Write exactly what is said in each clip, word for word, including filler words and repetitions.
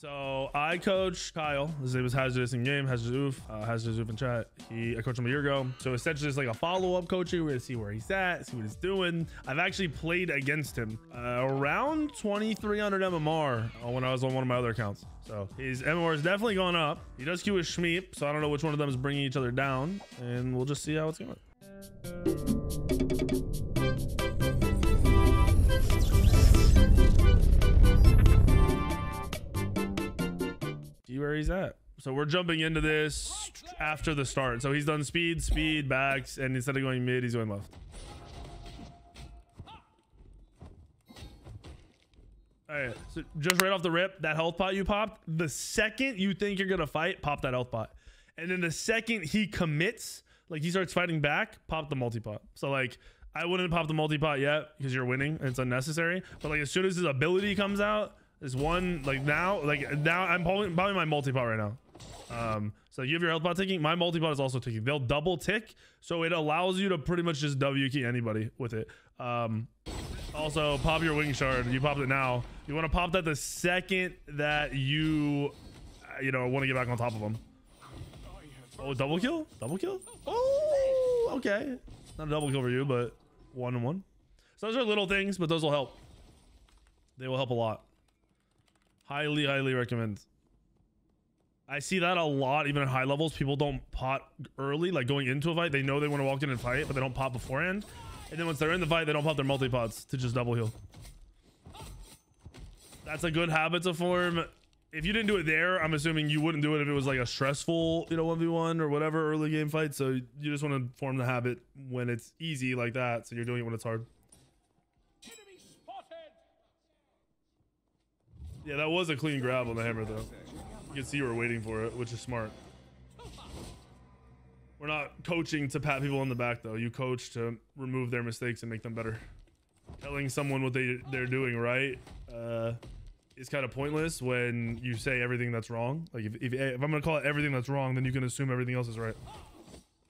So I coached Kyle. His name was Hazardous in game, Hazardous Oof, uh, Hazardous Oof in chat. He, I coached him a year ago. So essentially it's like a follow-up coaching. We're gonna see where he's at, see what he's doing. I've actually played against him uh, around twenty-three hundred M M R uh, when I was on one of my other accounts. So his M M R is definitely going up. He does queue with Schmeep, so I don't know which one of them is bringing each other down, and we'll just see how it's going. Where he's at. So we're jumping into this after the start. So he's done speed, speed, backs, and instead of going mid, he's going left. All right, so just right off the rip, that health pot you popped, the second you think you're gonna fight, pop that health pot. And then the second he commits, like he starts fighting back, pop the multi-pot. So like, I wouldn't pop the multi-pot yet because you're winning and it's unnecessary. But like as soon as his ability comes out, there's one, like now, like now I'm probably, probably my multi-pot right now. Um, so you have your health pot ticking. My multi-pot is also ticking. They'll double tick. So it allows you to pretty much just W key anybody with it. Um, also pop your wing shard. You popped it now. You want to pop that the second that you, you know, want to get back on top of them. Oh, double kill? Double kill? Oh, okay. Not a double kill for you, but one and one. So those are little things, but those will help. They will help a lot. Highly, highly recommend. I see that a lot, even at high levels. People don't pot early, like going into a fight. They know they want to walk in and fight, but they don't pop beforehand. And then once they're in the fight, they don't pop their multi-pots to just double heal. That's a good habit to form. If you didn't do it there, I'm assuming you wouldn't do it if it was like a stressful, you know, one v one or whatever early game fight. So you just want to form the habit when it's easy like that. So you're doing it when it's hard. Yeah, that was a clean grab on the hammer, though. You can see you were waiting for it, which is smart. We're not coaching to pat people on the back, though. You coach to remove their mistakes and make them better. Telling someone what they, they're doing right uh, is kind of pointless when you say everything that's wrong. Like, if, if, if I'm going to call it everything that's wrong, then you can assume everything else is right.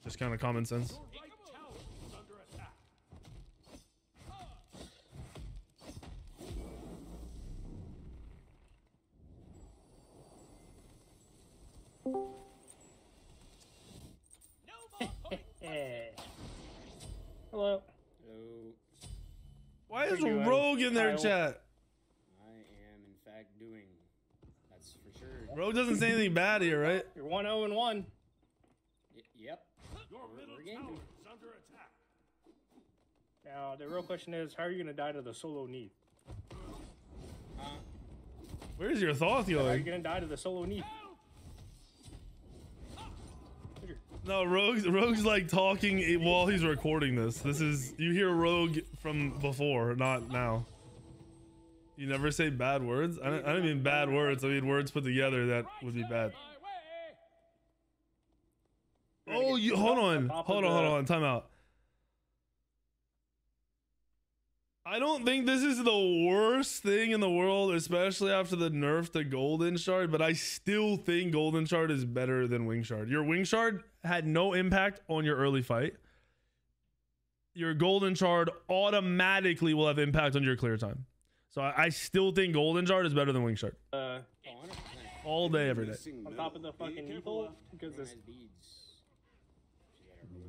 Just kind of common sense. Hello. Hello. Why is Rogue in there, chat? I am, in fact, doing. That's for sure. Rogue doesn't say anything bad here, right? You're one oh and one. Y yep. Your middle tower is under attack. Now, the real question is, how are you going to die to the solo Neith? Uh, Where's your Thoth going? How are you going to die to the solo Neith? No, Rogue's, Rogue's like talking while he's recording this. This is, you hear Rogue from before, not now. You never say bad words? I don't, I don't mean bad words. I mean words put together that would be bad. Oh, you, hold on. Hold on, hold on. Time out. I don't think this is the worst thing in the world, especially after the nerf to Golden Shard, but I still think Golden Shard is better than Wing Shard. Your Wing Shard had no impact on your early fight. Your Golden Shard automatically will have impact on your clear time. So I, I still think Golden Shard is better than Wing Shard. Uh, All day, every day. On top of the fucking evil, because this...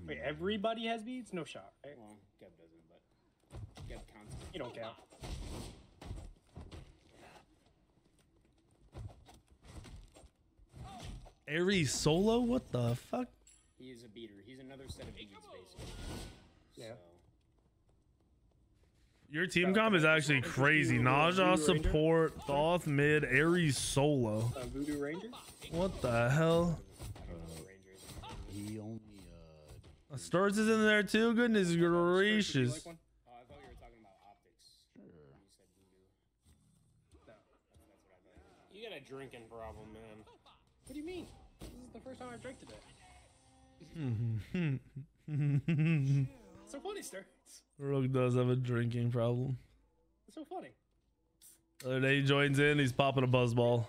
Wait, everybody has beads? No shot, right? Well, Geb doesn't. You don't count. Ares solo? What the fuck? He is a beater. He's another set of beads, basically. Yeah. So. Your team comp is actually crazy. Naja support, Ranger? Thoth mid, Ares solo. Uh, Voodoo Ranger? What the hell? I don't know. He only, uh, Sturz is in there too? Goodness gracious. Drinking problem, man. What do you mean? This is the first time I drank today. So funny, sir. Rogue does have a drinking problem. It's so funny. The other day he joins in, he's popping a buzzball.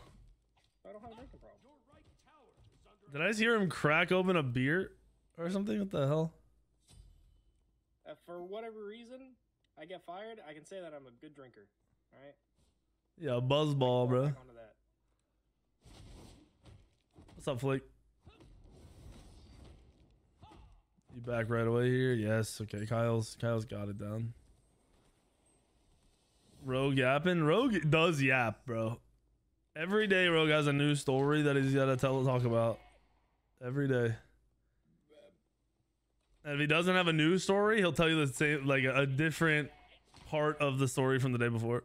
I don't have a drinking problem. Did I just hear him crack open a beer or something? What the hell? Uh, for whatever reason, I get fired. I can say that I'm a good drinker. All right. Yeah, buzzball, bro. What's up, Flake? You back right away here? Yes. Okay, Kyle's Kyle's got it down. Rogue yapping. Rogue does yap, bro. Every day Rogue has a new story that he's gotta tell talk about. Every day. And if he doesn't have a new story, he'll tell you the same, like a, a different part of the story from the day before.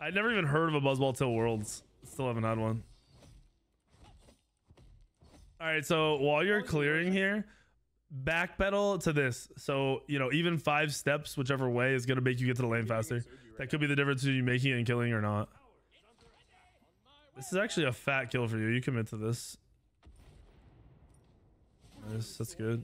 I'd never even heard of a Buzzball till Worlds. Still haven't had one. All right, so while you're clearing here, backpedal to this. So, you know, even five steps, whichever way, is going to make you get to the lane faster. That could be the difference between you making it and killing or not. This is actually a fat kill for you. You commit to this. Nice, that's good.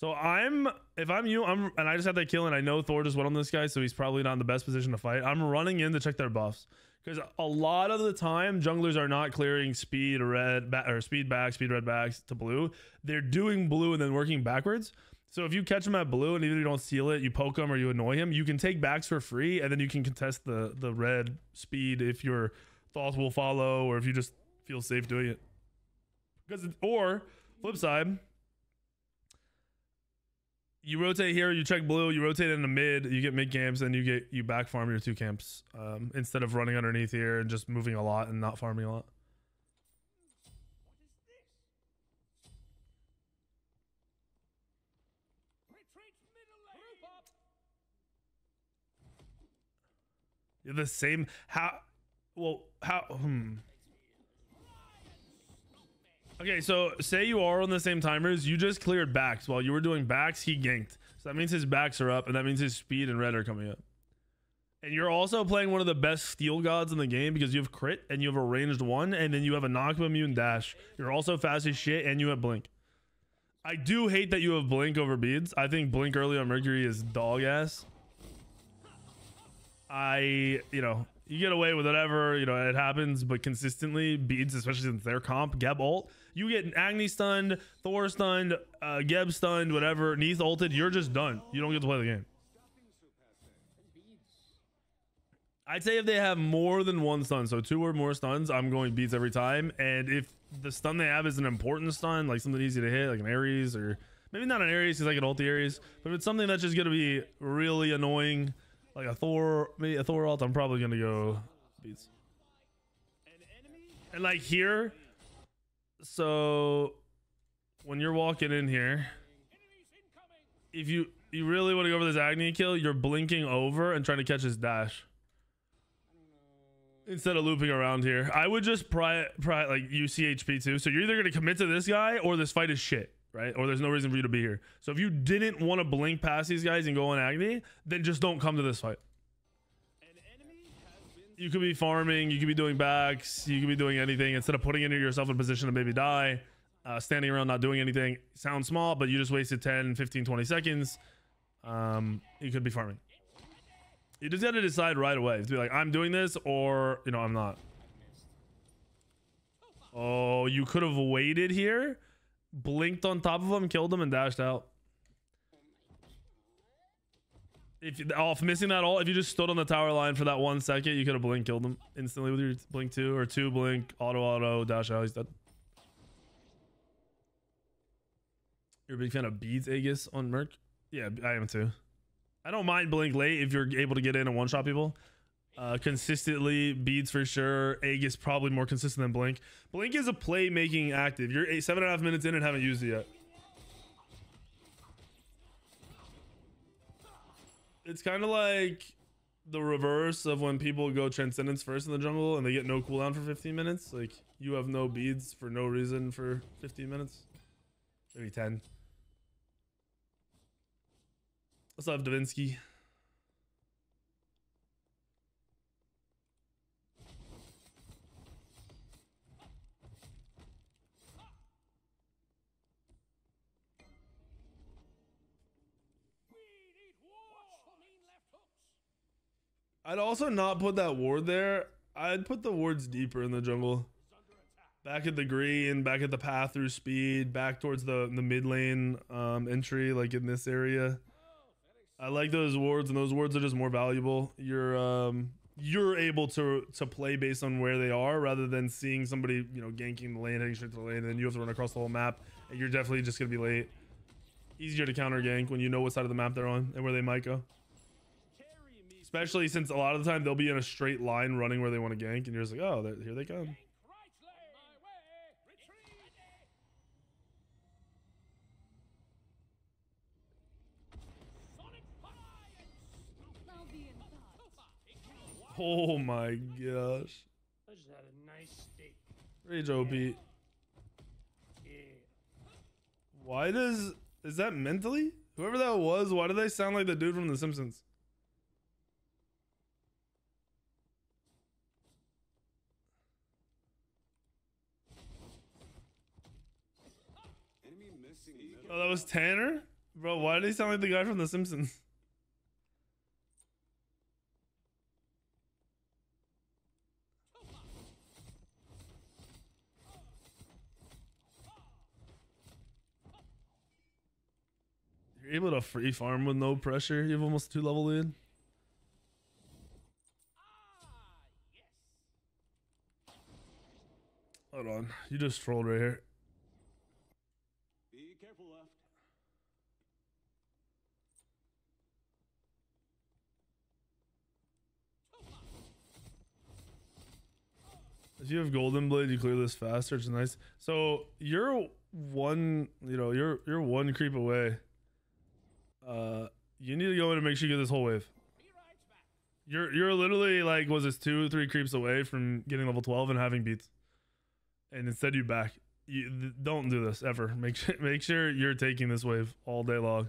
So I'm, if I'm you, I'm, and I just had that kill, and I know Thor just went on this guy, so he's probably not in the best position to fight. I'm running in to check their buffs, because a lot of the time junglers are not clearing speed red back, or speed back, speed red backs to blue. They're doing blue and then working backwards. So if you catch them at blue and even if you don't seal it, you poke him or you annoy him, you can take backs for free, and then you can contest the the red speed if your Thoth will follow, or if you just feel safe doing it. Because or flip side. You rotate here, you check blue, you rotate into mid, you get mid camps, and you get you back farm your two camps um, instead of running underneath here and just moving a lot and not farming a lot. You're the same how well how hmm. Okay, so say you are on the same timers. You just cleared backs. While you were doing backs, he ganked. So that means his backs are up, and that means his speed and red are coming up. And you're also playing one of the best steel gods in the game because you have crit, and you have a ranged one, and then you have a knock immune dash. You're also fast as shit, and you have blink. I do hate that you have blink over beads. I think blink early on Mercury is dog ass. I, you know... You get away with whatever, you know, it happens, but consistently, Beads, especially since their comp, Geb ult, you get Agni stunned, Thor stunned, uh, Geb stunned, whatever, Neith ulted, you're just done. You don't get to play the game. I'd say if they have more than one stun, so two or more stuns, I'm going Beads every time, and if the stun they have is an important stun, like something easy to hit, like an Ares, or maybe not an Ares, because I can ult the Ares, but if it's something that's just going to be really annoying, like a Thor, maybe a Thor ult, I'm probably gonna go Beats. And like here, so when you're walking in here, if you you really want to go for this Agni kill, you're blinking over and trying to catch his dash instead of looping around here. I would just pry pry like U C H P too. So you're either gonna commit to this guy or this fight is shit. Right? Or there's no reason for you to be here. So if you didn't want to blink past these guys and go on Agni, then just don't come to this fight. You could be farming, you could be doing backs, you could be doing anything instead of putting yourself in a position to maybe die, uh, standing around not doing anything. Sounds small, but you just wasted ten, fifteen, twenty seconds. Um, you could be farming. You just got to decide right away. To be like, I'm doing this or, you know, I'm not. Oh, you could have waited here. Blinked on top of him, killed him, and dashed out. If off missing that all, if you just stood on the tower line for that one second, you could have blinked, killed him instantly with your blink two or two blink auto auto dash out. He's dead. You're a big fan of Beads Aegis on Merc? Yeah, I am too. I don't mind blink late if you're able to get in and one shot people. Uh, consistently, Beads for sure. Aegis probably more consistent than blink. Blink is a playmaking active. You're eight, seven and a half minutes in and haven't used it yet. It's kind of like the reverse of when people go Transcendence first in the jungle and they get no cooldown for fifteen minutes. Like, you have no Beads for no reason for fifteen minutes. Maybe ten. What's up, Davinsky? I'd also not put that ward there. I'd put the wards deeper in the jungle. Back at the green, back at the path through speed, back towards the, the mid lane um, entry, like in this area. I like those wards, and those wards are just more valuable. Your um, you're able to to play based on where they are, rather than seeing somebody, you know, ganking the lane, heading straight to the lane, and then you have to run across the whole map, and you're definitely just gonna be late. Easier to counter gank when you know what side of the map they're on and where they might go. Especially since a lot of the time they'll be in a straight line running where they want to gank, and you're just like, oh, here they come. Oh my gosh. I just had a nice steak. Rage O P. Yeah. Yeah. Why does... Is that mentally? Whoever that was, why do they sound like the dude from The Simpsons? Oh, that was Tanner? Bro, why did he sound like the guy from The Simpsons? You're able to free farm with no pressure. You have almost two level lead. Hold on. You just trolled right here. Be careful left. If you have Golden Blade, you clear this faster. It's nice. So you're one, you know, you're you're one creep away. Uh, you need to go in and make sure you get this whole wave. You're you're literally like, was this two, three creeps away from getting level twelve and having beats, and instead you back. You th don't do this ever. Make sure make sure you're taking this wave all day long.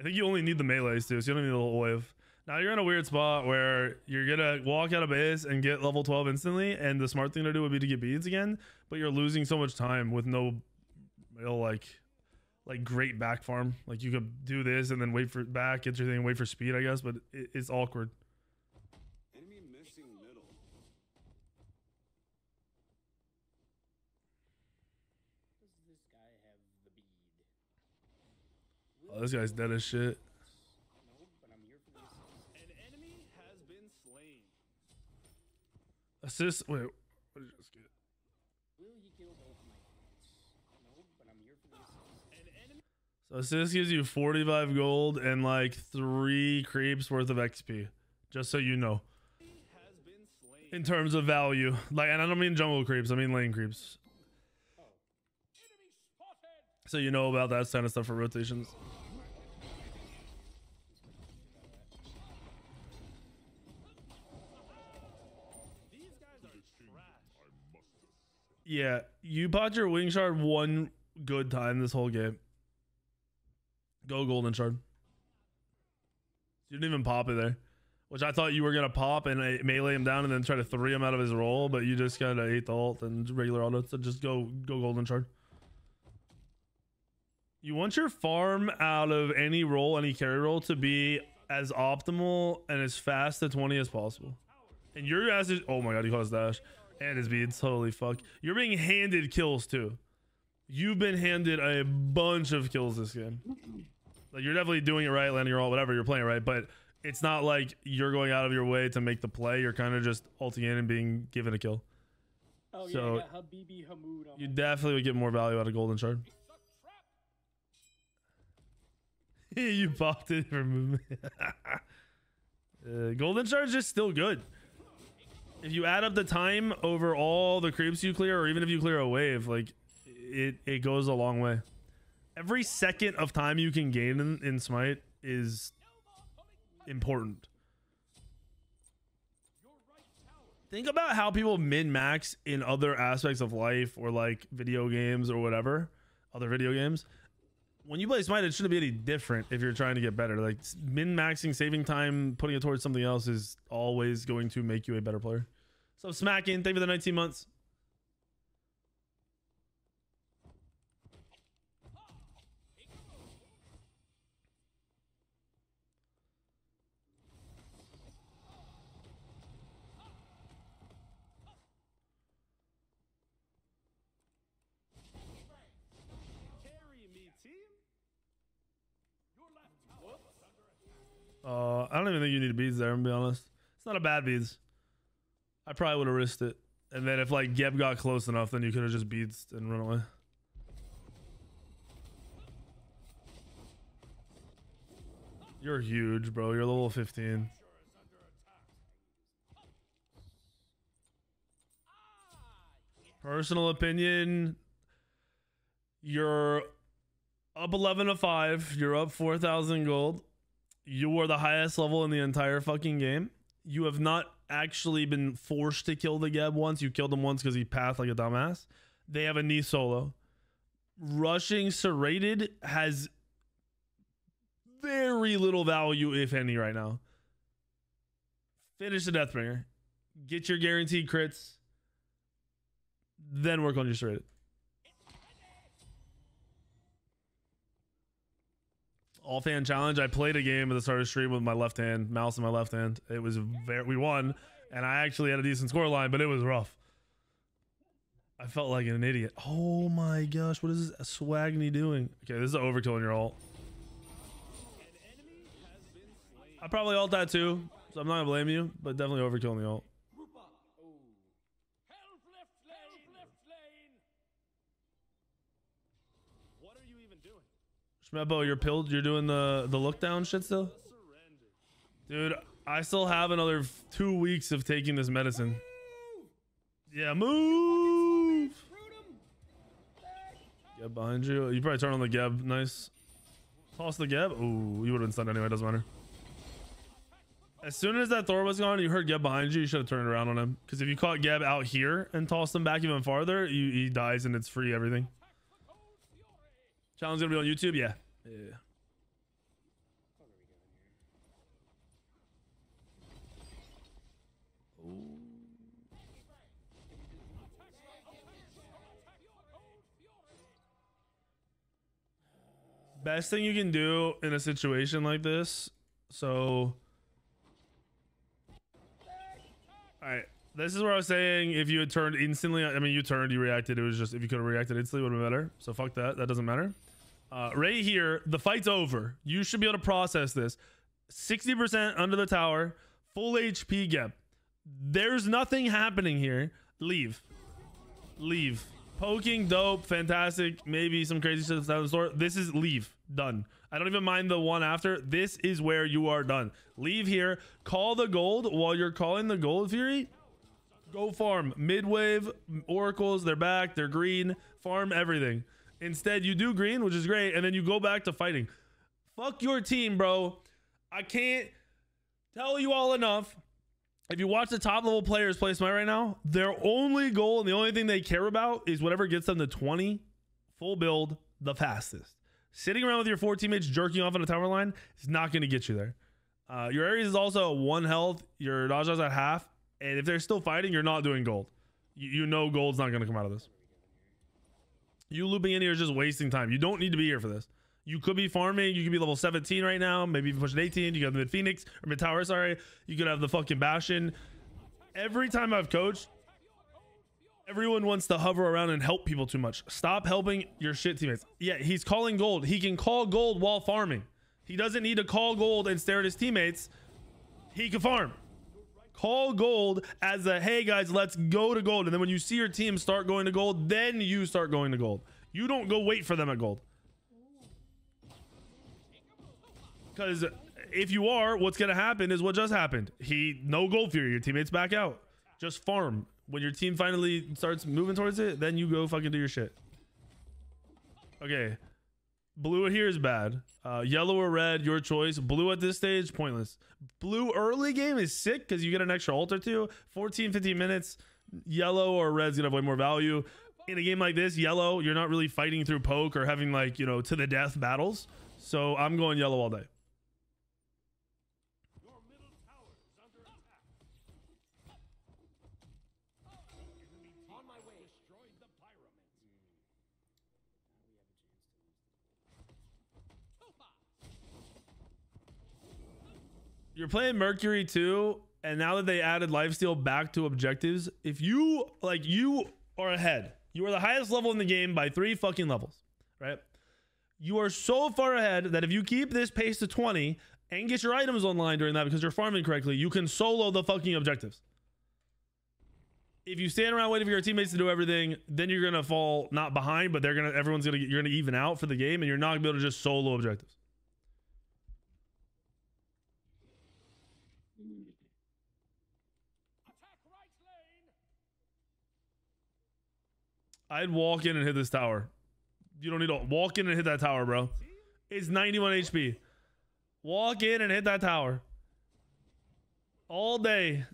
I think you only need the melees too, so you don't need the whole wave. Now you're in a weird spot where you're gonna walk out of base and get level twelve instantly, and the smart thing to do would be to get beads again, but you're losing so much time with no real like. Like great back farm. Like you could do this and then wait for back, get your thing, wait for speed, I guess, but it, it's awkward. Enemy missing middle. Does this guy have the bead? Oh, this guy's dead as shit. No, but I'm here for this. An enemy has been slain. Assist. Wait, what did you just get? So this gives you forty-five gold and like three creeps worth of X P, just so you know. In terms of value, like, and I don't mean jungle creeps, I mean lane creeps. So you know about that kind of stuff for rotations. Yeah, you bought your Wing Shard one good time this whole game. Go Golden Shard. You didn't even pop it there, which I thought you were going to pop and uh, melee him down and then try to three him out of his roll, but you just kind of ate the ult and regular auto, so just go go Golden Shard. You want your farm out of any roll, any carry roll, to be as optimal and as fast to twenty as possible. And your ass is... Oh my god, he caught his dash. And his beads. Holy fuck. You're being handed kills too. You've been handed a bunch of kills this game. Like, you're definitely doing it right, landing your ult, whatever, you're playing right, but it's not like you're going out of your way to make the play. You're kind of just ulting in and being given a kill. Oh, so yeah, I got Habibi Hamoud on you me. Definitely would get more value out of Golden Shard. You popped it for movement. uh, Golden Shard is just still good. If you add up the time over all the creeps you clear, or even if you clear a wave, like, it it goes a long way. Every second of time you can gain in, in Smite is important. Think about how people min-max in other aspects of life or like video games or whatever, other video games. When you play Smite, it shouldn't be any different if you're trying to get better. Like min-maxing, saving time, putting it towards something else is always going to make you a better player. So Smacking, thank you for the nineteen months. Uh, I don't even think you need beads there, I'm gonna be honest. It's not a bad beads. I probably would have risked it. And then if like Geb got close enough, then you could have just beats and run away. You're huge, bro. You're level fifteen. Personal opinion, you're up eleven to five. You're up four thousand gold. You are the highest level in the entire fucking game. You have not actually been forced to kill the Geb once. You killed him once because he pathed like a dumbass. They have a knee solo. Rushing Serrated has very little value, if any, right now. Finish the Deathbringer. Get your guaranteed crits. Then work on your Serrated. All fan challenge. I played a game at the start of the stream with my left hand, mouse in my left hand. It was very, we won, and I actually had a decent score line, but it was rough. I felt like an idiot. Oh my gosh, what is this Swagni doing? Okay, this is an overkill in your ult. I probably ult that too, so I'm not gonna blame you, but definitely overkill in the ult. Mebo, you're pilled. You're doing the the look down shit still, dude. I still have another two weeks of taking this medicine. Yeah, move. Geb behind you. You probably turn on the Geb. Nice. Toss the Geb. Ooh, you would have been stunned anyway. Doesn't matter. As soon as that Thor was gone, you heard Geb behind you. You should have turned around on him, because if you caught Geb out here and tossed him back even farther, you, he dies and it's free everything. Challenge gonna be on YouTube, yeah. Yeah. Ooh. Best thing you can do in a situation like this. So, all right. This is where I was saying if you had turned instantly, I mean, you turned, you reacted. It was just, if you could have reacted instantly, it would have been better. So fuck that. That doesn't matter. Uh, right here, the fight's over. You should be able to process this. sixty percent under the tower, full H P Geb. There's nothing happening here. Leave. Leave. Poking, dope, fantastic. Maybe some crazy stuff out of the store. This is leave. Done. I don't even mind the one after. This is where you are done. Leave here. Call the gold. While you're calling the gold, Fury, go farm midwave oracles. They're back, they're green. Farm everything. Instead you do green, which is great, and then you go back to fighting. Fuck your team, bro. I can't tell you all enough. If you watch the top level players play Smite right now, their only goal and the only thing they care about is whatever gets them to twenty full build the fastest. Sitting around with your four teammates jerking off on a tower line is not going to get you there. Uh, your Ares is also at one health, your Naja's at half. And if they're still fighting, you're not doing gold. You, you know gold's not going to come out of this. You looping in here is just wasting time. You don't need to be here for this. You could be farming. You could be level seventeen right now. Maybe even pushing eighteen. You could have the mid-Phoenix or mid-Tower, sorry. You could have the fucking Bastion. Every time I've coached, everyone wants to hover around and help people too much. Stop helping your shit teammates. Yeah, he's calling gold. He can call gold while farming. He doesn't need to call gold and stare at his teammates. He can farm. Call gold as a, hey guys, let's go to gold. And then when you see your team start going to gold, then you start going to gold. You don't go wait for them at gold. Because if you are, what's going to happen is what just happened. He, no gold Fury. Your teammates back out. Just farm. When your team finally starts moving towards it, then you go fucking do your shit. Okay. Blue here is bad. Uh, yellow or red, your choice. Blue at this stage, pointless. Blue early game is sick because you get an extra ult or two. fourteen, fifteen minutes. Yellow or red's gonna have way more value. In a game like this, yellow, you're not really fighting through poke or having like, you know, to the death battles. So I'm going yellow all day. You're playing Mercury too, and now that they added lifesteal back to objectives, if you like, you are ahead. You are the highest level in the game by three fucking levels, right? You are so far ahead that if you keep this pace to twenty and get your items online during that because you're farming correctly, you can solo the fucking objectives. if you stand around waiting for your teammates to do everything, then you're gonna fall not behind, but they're gonna everyone's gonna you're gonna even out for the game, and you're not gonna be able to just solo objectives. I'd walk in and hit this tower. You don't need to walk in and hit that tower, bro. It's ninety-one H P. Walk in and hit that tower. All day.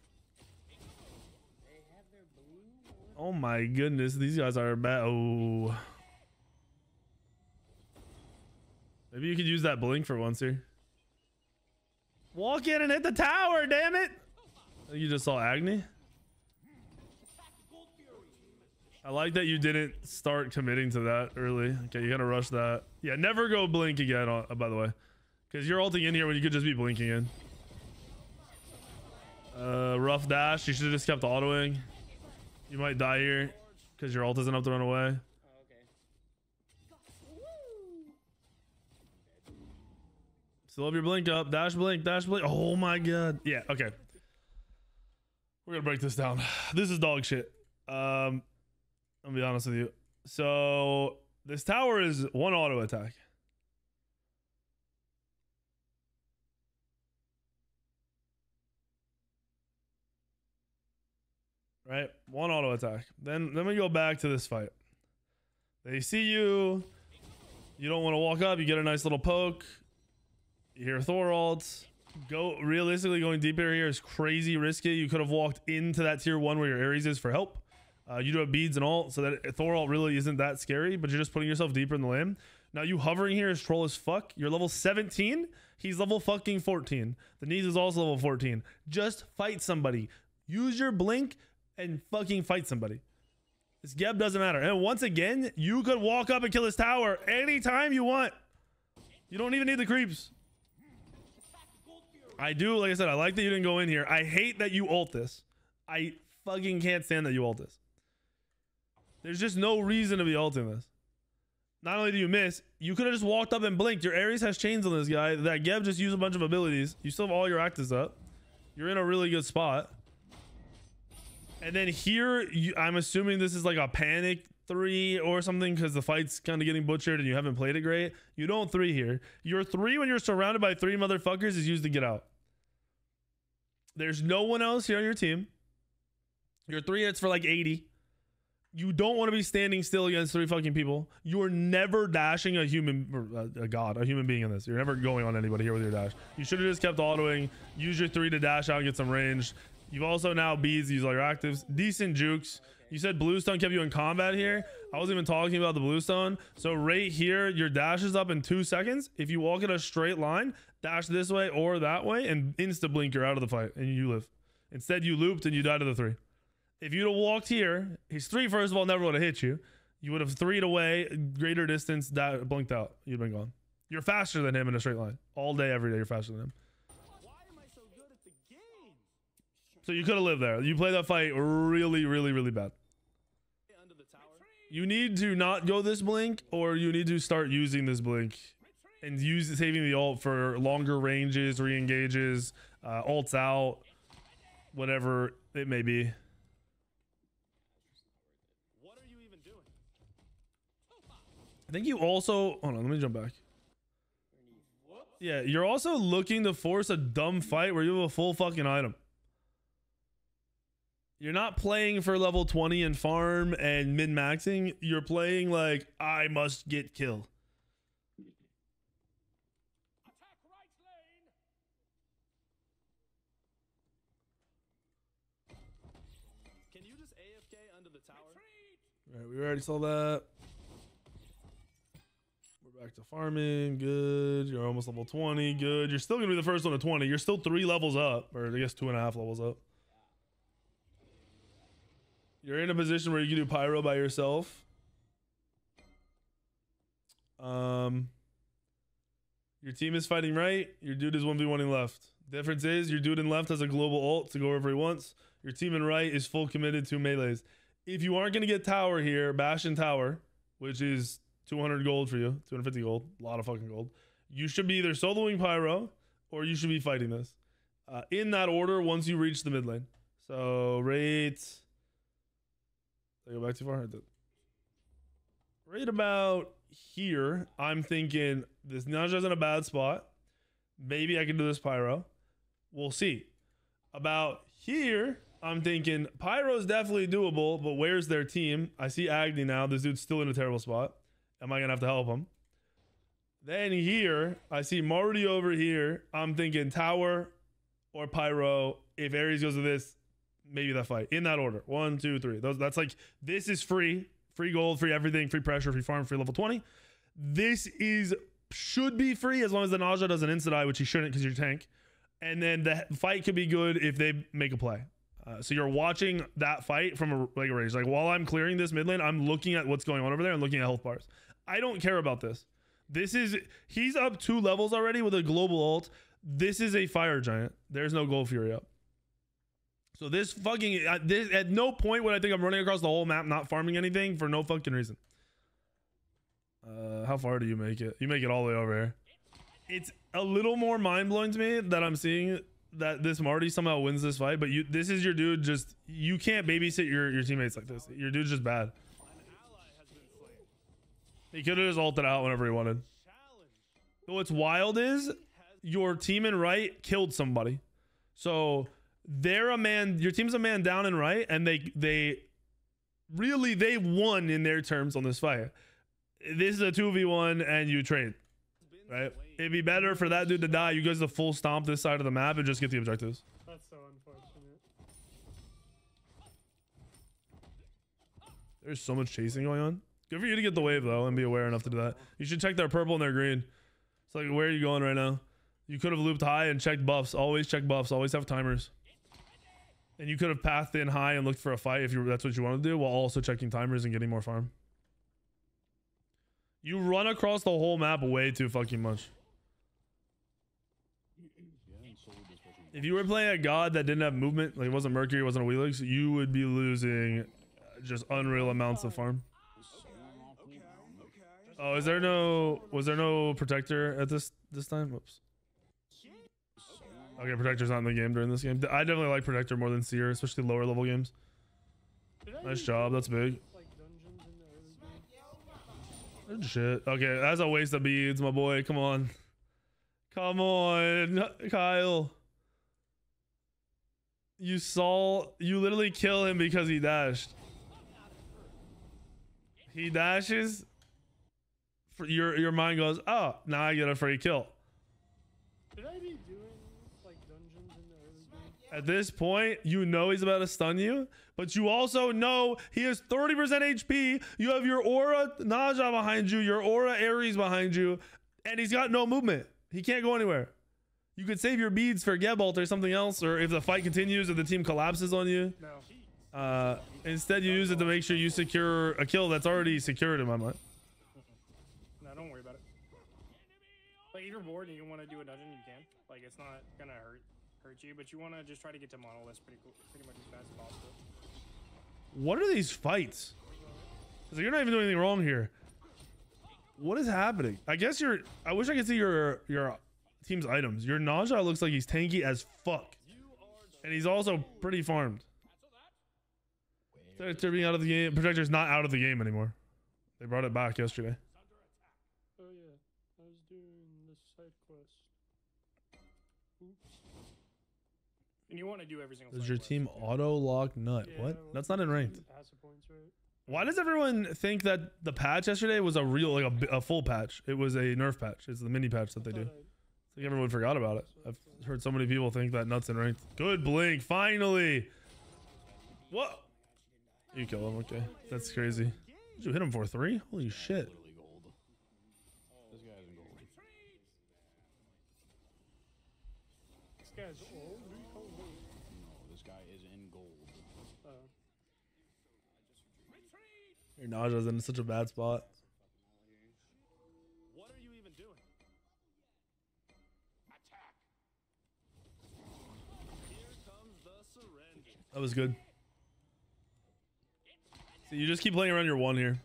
Oh my goodness, these guys are bad. Oh. Maybe you could use that blink for once here. Walk in and hit the tower, damn it. You just saw Agni. I like that you didn't start committing to that early. Okay, you gotta rush that. Yeah, never go blink again, uh, by the way. Because you're ulting in here when you could just be blinking in. Uh, rough dash. You should have just kept autoing. You might die here because your ult isn't up to run away. Still have your blink up. Dash, blink, dash, blink. Oh my god. Yeah, okay. We're gonna break this down. This is dog shit. Um... I'll be honest with you. So this tower is one auto attack. Right? One auto attack. Then then we go back to this fight. They see you. You don't want to walk up. You get a nice little poke. You hear Thor ult. Go realistically going deeper here is crazy risky. You could have walked into that tier one where your Ares is for help. Uh, you do have beads and ult, so that Thor ult really isn't that scary, but you're just putting yourself deeper in the lane. Now, you hovering here is troll as fuck. You're level seventeen. He's level fucking fourteen. The Neith is also level fourteen. Just fight somebody. Use your blink and fucking fight somebody. This Geb doesn't matter. And once again, you could walk up and kill his tower anytime you want. You don't even need the creeps. I do, like I said, I like that you didn't go in here. I hate that you ult this. I fucking can't stand that you ult this. There's just no reason to be ulting this. Not only do you miss, you could have just walked up and blinked. Your Ares has chains on this guy. That Geb just used a bunch of abilities. You still have all your actives up. You're in a really good spot. And then here, you, I'm assuming this is like a panic three or something because the fight's kind of getting butchered and you haven't played it great. You don't three here. Your three when you're surrounded by three motherfuckers is used to get out. There's no one else here on your team. Your three hits for like eighty. You don't want to be standing still against three fucking people. You're never dashing a human, a, a god, a human being in this. You're never going on anybody here with your dash. You should have just kept autoing. Use your three to dash out and get some range. You've also now beads, use all your actives. Decent jukes. You said bluestone kept you in combat here. I wasn't even talking about the bluestone. So right here, your dash is up in two seconds. If you walk in a straight line, dash this way or that way and insta blink, you're out of the fight and you live. Instead, you looped and you died to the three. If you'd have walked here, his three, first of all, never would have hit you. You would have three'd away, greater distance, that blinked out. You'd been gone. You're faster than him in a straight line. All day, every day, you're faster than him. Why am I so good at the game? So you could have lived there. You played that fight really, really, really bad. Under the tower. You need to not go this blink, or you need to start using this blink. And use saving the ult for longer ranges, re-engages, uh, ults out, whatever it may be. I think you also, hold on, let me jump back. Yeah, you're also looking to force a dumb fight where you have a full fucking item. You're not playing for level twenty and farm and min-maxing. You're playing like, I must get kill. Can you just A F K under the tower? All right, we already saw that. Back to farming. Good. You're almost level twenty. Good. You're still gonna be the first one to twenty. You're still three levels up, or I guess two and a half levels up. You're in a position where you can do pyro by yourself. Um, your team is fighting right. Your dude is one v one-ing left. Difference is your dude in left has a global ult to go wherever he wants. Your team in right is full committed to melees. If you aren't gonna get tower here, bash in tower, which is two hundred gold for you, two hundred fifty gold, a lot of fucking gold. You should be either soloing pyro or you should be fighting this uh, in that order once you reach the mid lane. So rate Did I go back too far? Right about here, I'm thinking this Naja's in a bad spot. Maybe I can do this Pyro. We'll see. About here, I'm thinking Pyro's definitely doable, but where's their team? I see Agni now. This dude's still in a terrible spot. Am I going to have to help him? Then here, I see Marty over here. I'm thinking Tower or Pyro. If Ares goes to this, maybe that fight. In that order. One, two, three. Those, that's like, this is free. Free gold, free everything, free pressure, free farm, free level twenty. This is should be free as long as the Naja doesn't insta-die, which he shouldn't because you're tank. And then the fight could be good if they make a play. Uh, so you're watching that fight from a, like a rage. Like while I'm clearing this mid lane, I'm looking at what's going on over there and looking at health bars. I don't care about this. This is, he's up two levels already with a global ult. This is a fire giant. There's no Gold Fury up. So this fucking, uh, this, at no point would I think I'm running across the whole map, not farming anything for no fucking reason. Uh, how far do you make it? You make it all the way over here. It's a little more mind-blowing to me that I'm seeing that this Marty somehow wins this fight, but you, this is your dude. Just, you can't babysit your, your teammates like this. Your dude's just bad. He could have just ulted out whenever he wanted. But what's wild is your team in right killed somebody. So they're a man, your team's a man down in right, and they, they really, they won in their terms on this fight. This is a two v one and you trade, right? It'd be better for that dude to die. You guys to full stomp this side of the map and just get the objectives. That's so unfortunate. There's so much chasing going on. Good for you to get the wave though and be aware enough to do that. You should check their purple and their green. It's like, where are you going right now? You could have looped high and checked buffs. Always check buffs. Always have timers. And you could have pathed in high and looked for a fight if you, that's what you want to do, while also checking timers and getting more farm. You run across the whole map way too fucking much. If you were playing a god that didn't have movement, like it wasn't Mercury, it wasn't a Wheelix, you would be losing just unreal amounts of farm. Oh, is there no, was there no Protector at this this time? Oops. Okay, Protector's not in the game during this game. I definitely like Protector more than Seer, especially lower level games. Nice job, that's big. Good shit. Okay, that's a waste of beads, my boy. Come on. Come on, Kyle. You saw, you literally kill him because he dashed. He dashes. Your your mind goes, oh, now I get a free kill. Should I be doing like dungeons in the early game? At this point, you know he's about to stun you, but you also know he has thirty percent H P. You have your aura Naja behind you, your aura Ares behind you, and he's got no movement. He can't go anywhere. You could save your beads for Geb ult or something else, or if the fight continues or the team collapses on you. No. Uh, instead, you use it to make sure you secure a kill that's already secured in my mind. Don't worry about it. Like if you're bored and you want to do a dungeon, you can. Like it's not gonna hurt hurt you, but you want to just try to get to monoliths pretty cool, pretty much as fast as possible. What are these fights? Like, you're not even doing anything wrong here. What is happening? I guess you're. I wish I could see your your team's items. Your Naja looks like he's tanky as fuck, and he's also pretty farmed. Protector being out of the game. Protector's not out of the game anymore. They brought it back yesterday. And you want to do every single does your quest. Team auto lock nut? Yeah, what? That's not in ranked. Points, right? Why does everyone think that the patch yesterday was a real, like a, a full patch? It was a nerf patch. It's the mini patch that they do. I think everyone forgot about it. I've heard so many people think that nuts in ranked. Good blink. Finally. What? You kill him. Okay. That's crazy. Did you hit him for three? Holy shit. This guy's old. Your Naja's in such a bad spot. What are you even doing? Attack. Here comes the surrender. That was good. So you just keep playing around your one here.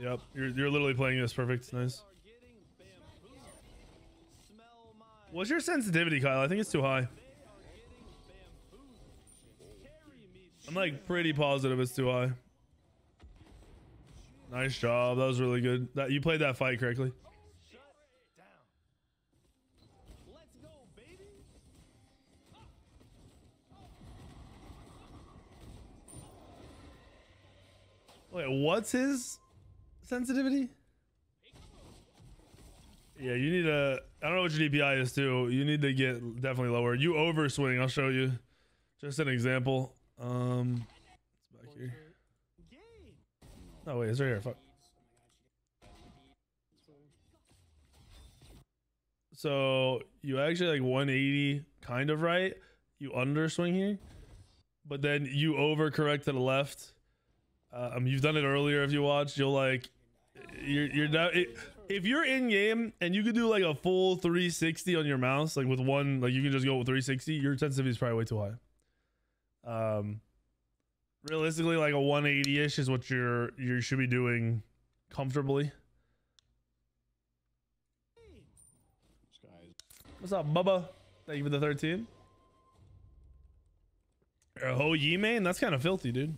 Yep, you're you're literally playing this perfect. It's nice. What's your sensitivity, Kyle? I think it's too high. I'm like pretty positive it's too high. Nice job. That was really good. That you played that fight correctly. Wait, what's his sensitivity? Yeah, you need a... I don't know what your D P I is, too. You need to get definitely lower. You overswing. I'll show you. Just an example. Um, it's back here. No, wait, it's right here. Fuck. So, you actually, like, one eighty kind of right. You underswing here. But then you overcorrect to the left. Um, you've done it earlier. If you watch, you'll like, you're you're now it, if you're in game and you could do like a full three sixty on your mouse, like with one, like you can just go with three sixty. Your sensitivity is probably way too high. Um, realistically, like a one eighty-ish is what you're you should be doing comfortably. What's up, Bubba? Thank you for the thirteen. You're a Ho Yi main? That's kind of filthy, dude.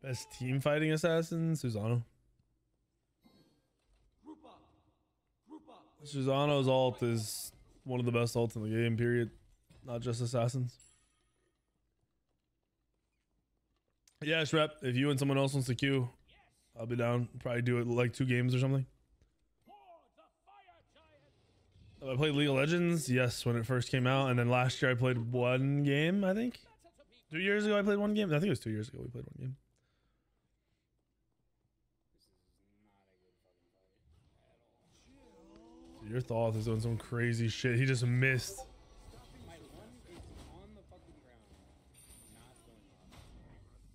Best team fighting assassin, Susano. Susano's ult is one of the best ults in the game, period. Not just assassins. Yeah, Shrep, if you and someone else wants to queue, I'll be down. Probably do it like two games or something. I played League of Legends, yes, when it first came out. And then last year I played one game, I think. Two years ago I played one game. I think it was two years ago we played one game. Your Thoth is doing some crazy shit. He just missed.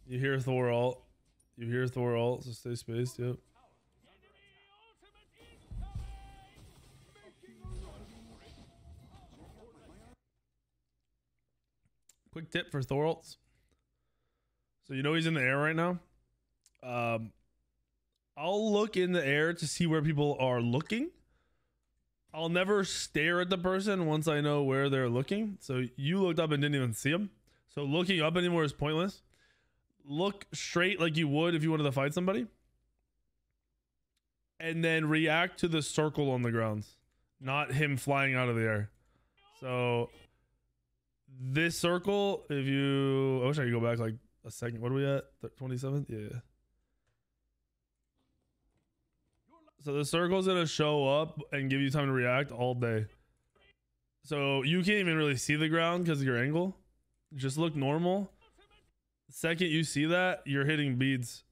You hear Thor ult. You hear Thor ult, so stay spaced, yep. Quick tip for Thor ults. So you know he's in the air right now. Um, I'll look in the air to see where people are looking. I'll never stare at the person once I know where they're looking. So you looked up and didn't even see him. So looking up anymore is pointless. Look straight like you would if you wanted to fight somebody. And then react to the circle on the ground, not him flying out of the air. So this circle, if you, I wish I could go back like a second. What are we at? twenty-seventh? Yeah. So the circle's gonna show up and give you time to react all day. So you can't even really see the ground because of your angle. Just look normal. The second you see that, you're hitting beads.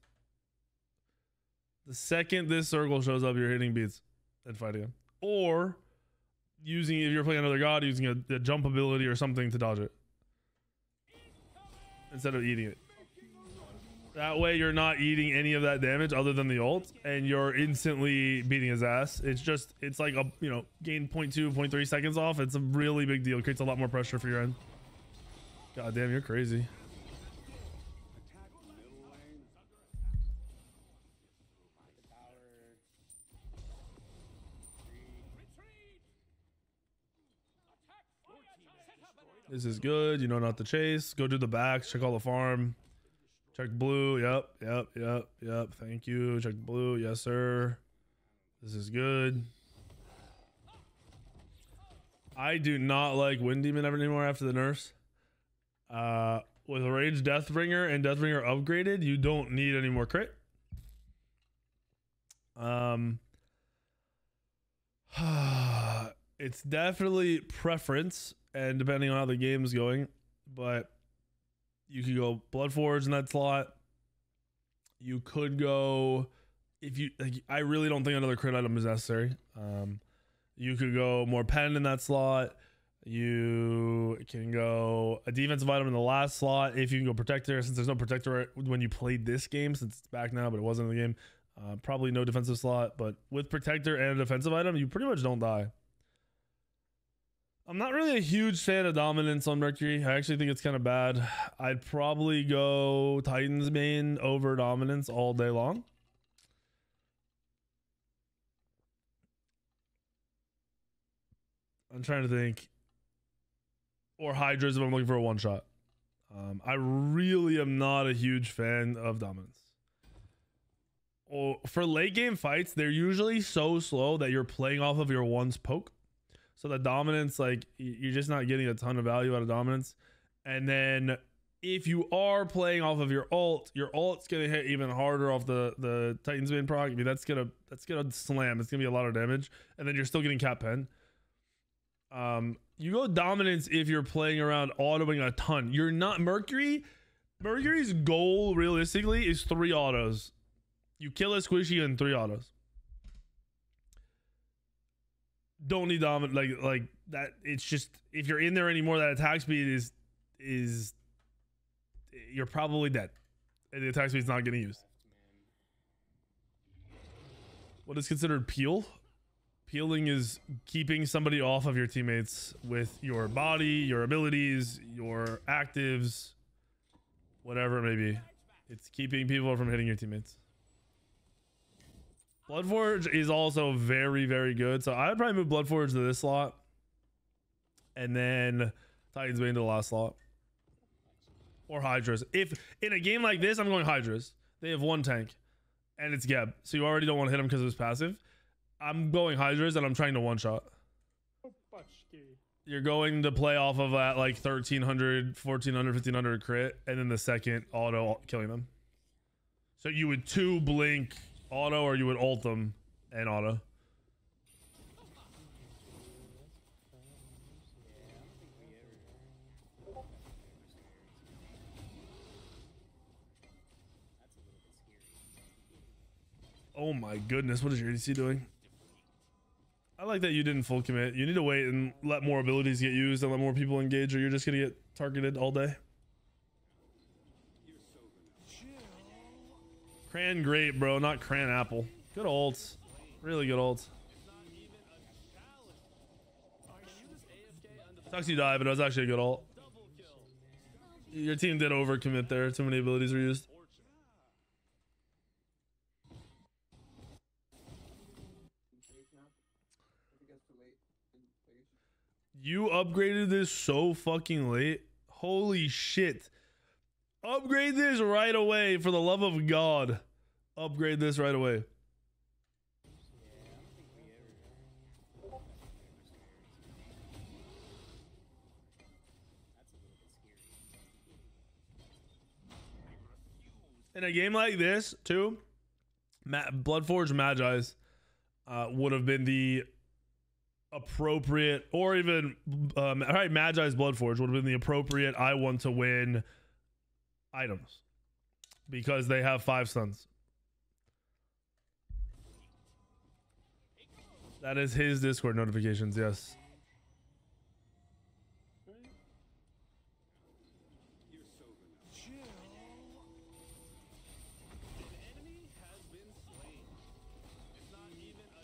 The second this circle shows up, you're hitting beads and fighting him. Or using, if you're playing another god, using a, a jump ability or something to dodge it. Instead of eating it. That way you're not eating any of that damage other than the ult, and you're instantly beating his ass. It's just, it's like a, you know, gain zero point two, zero point three seconds off. It's a really big deal. It creates a lot more pressure for your end. God damn, you're crazy. This is good. You know not to chase. Go do the backs. Check all the farm. Check blue. Yep. Yep. Yep. Yep. Thank you. Check blue. Yes, sir. This is good. I do not like Wind Demon ever anymore after the nerfs. Uh, with Rage Deathbringer and Deathbringer upgraded, you don't need any more crit. Um, it's definitely preference and depending on how the game's going, but you could go Bloodforge in that slot. You could go, if you like, I really don't think another crit item is necessary. Um, you could go more pen in that slot. You can go a defensive item in the last slot. If you can go Protector, since there's no Protector when you played this game, since it's back now, but it wasn't in the game. Uh, probably no defensive slot, but with Protector and a defensive item, you pretty much don't die. I'm not really a huge fan of Dominance on Mercury. I actually think it's kind of bad. I'd probably go Titans main over Dominance all day long. I'm trying to think. Or Hydra's if I'm looking for a one-shot. Um, I really am not a huge fan of Dominance. Or for late game fights, they're usually so slow that you're playing off of your one's poke. So the Dominance, like, you're just not getting a ton of value out of Dominance. And then if you are playing off of your ult, your ult's gonna hit even harder off the the Titan's main proc. I mean, that's gonna that's gonna slam. It's gonna be a lot of damage, and then you're still getting cap pen. Um, you go Dominance if you're playing around autoing a ton. You're not Mercury. Mercury's goal realistically is three autos. You kill a squishy and three autos. Don't need dominant like like that. It's just if you're in there anymore, that attack speed is is you're probably dead, and the attack speed is not getting used. What is considered peel? Peeling is keeping somebody off of your teammates with your body, your abilities, your actives, whatever it may be. It's keeping people from hitting your teammates. Bloodforge is also very, very good. So I would probably move Bloodforge to this slot. And then Titan's Bane to the last slot. Or Hydra's. If in a game like this, I'm going Hydra's. They have one tank. And it's Geb. So you already don't want to hit him because of his passive. I'm going Hydra's and I'm trying to one-shot. You're going to play off of that like thirteen hundred, fourteen hundred, fifteen hundred crit. And then the second auto killing them. So you would two blink... auto, or you would ult them and auto. Oh my goodness, what is your A D C doing? I like that you didn't full commit. You need to wait and let more abilities get used and let more people engage, or you're just gonna get targeted all day. Cran grape, bro, not cran apple. Good ults. Really good ults. Sucks you die, but it was actually a good ult. Your team did overcommit there. Too many abilities were used. You upgraded this so fucking late. Holy shit. Upgrade this right away, for the love of God. Upgrade this right away. In a game like this, too, Ma Bloodforge Magi's uh, would have been the appropriate, or even, um, all right, Magi's Bloodforge would have been the appropriate I want to win items, because they have five stuns. That is his Discord notifications. Yes,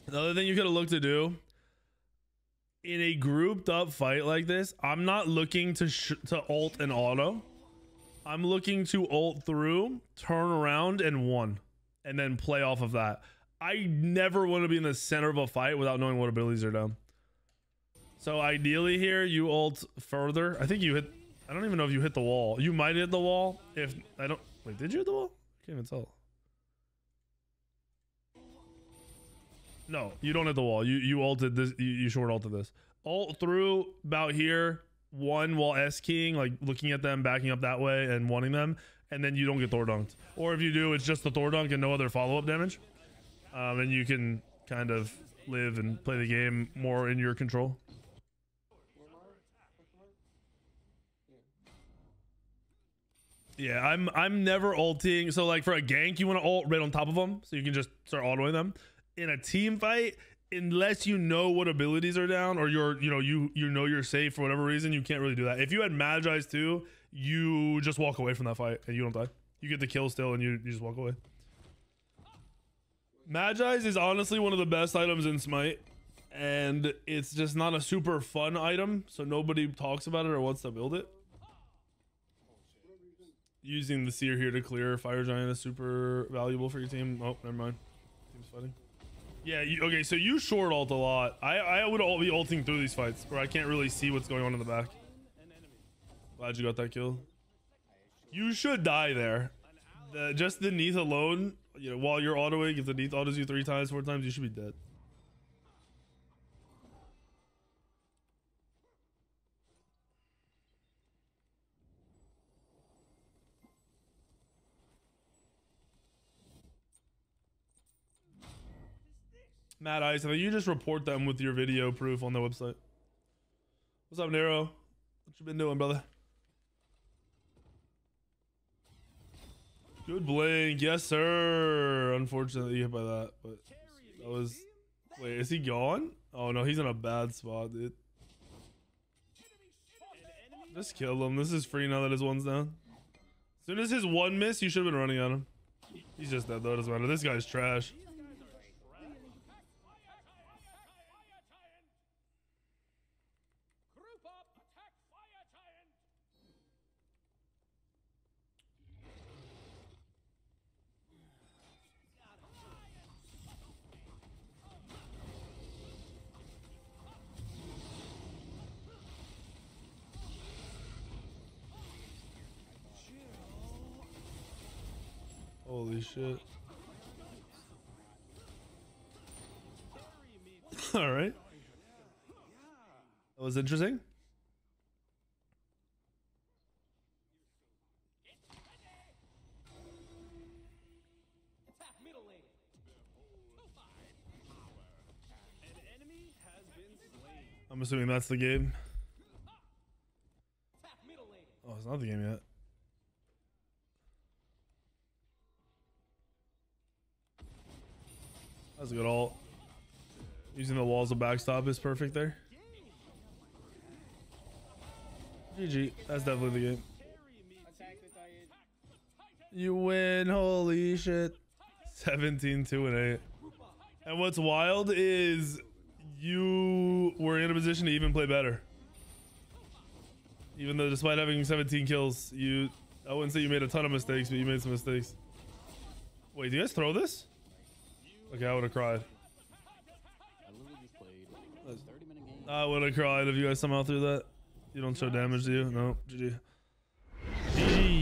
another thing you could have looked to do in a grouped up fight like this, I'm not looking to sh to ult and auto. I'm looking to ult through, turn around, and one, and then play off of that. I never want to be in the center of a fight without knowing what abilities are down. So ideally here, you ult further. I think you hit... I don't even know if you hit the wall. You might hit the wall if... I don't... Wait, did you hit the wall? I can't even tell. No, you don't hit the wall. You, you ulted this. You, you short ulted this. Ult through about here. One while S-keying, like looking at them, backing up that way and wanting them, and then you don't get Thor dunked. Or if you do, it's just the Thor dunk and no other follow-up damage. Um, and you can kind of live and play the game more in your control. Yeah, I'm I'm never ulting. So like for a gank, you want to ult right on top of them, so you can just start autoing them. In a team fight, unless you know what abilities are down, or you're you know you you know you're safe for whatever reason, you can't really do that. If you had Magi's too, you just walk away from that fight and you don't die. You get the kill still and you, you just walk away. Magi's is honestly one of the best items in Smite, and it's just not a super fun item, so nobody talks about it or wants to build it. Using the Seer here to clear Fire Giant is super valuable for your team. Oh, never mind. Team's fighting. Yeah, you, okay, so you short ult a lot. I, I would all be ulting through these fights where I can't really see what's going on in the back. Glad you got that kill. You should die there. The, just the Neith alone, you know, while you're autoing, if the Neith autos you three times, four times, you should be dead. Mad Ice, I think you just report them with your video proof on the website. What's up, Nero? What you been doing, brother? Good blink. Yes, sir. Unfortunately, hit by that, but that was... Wait, is he gone? Oh, no, he's in a bad spot, dude. Just kill him. This is free now that his one's down. As soon as his one missed, you should have been running at him. He's just dead, though. It doesn't matter. This guy's trash. Holy shit. All right. That was interesting. I'm assuming that's the game. Oh, it's not the game yet. That's a good ult. Using the walls of backstop is perfect there. G G. That's definitely the game. You win. Holy shit. seventeen, two, and eight. And what's wild is you were in a position to even play better. Even though despite having seventeen kills, you... I wouldn't say you made a ton of mistakes, but you made some mistakes. Wait, do you guys throw this? Okay, I would have cried. I would have cried if you guys somehow threw that. You don't show damage, do you? No. G G. G G.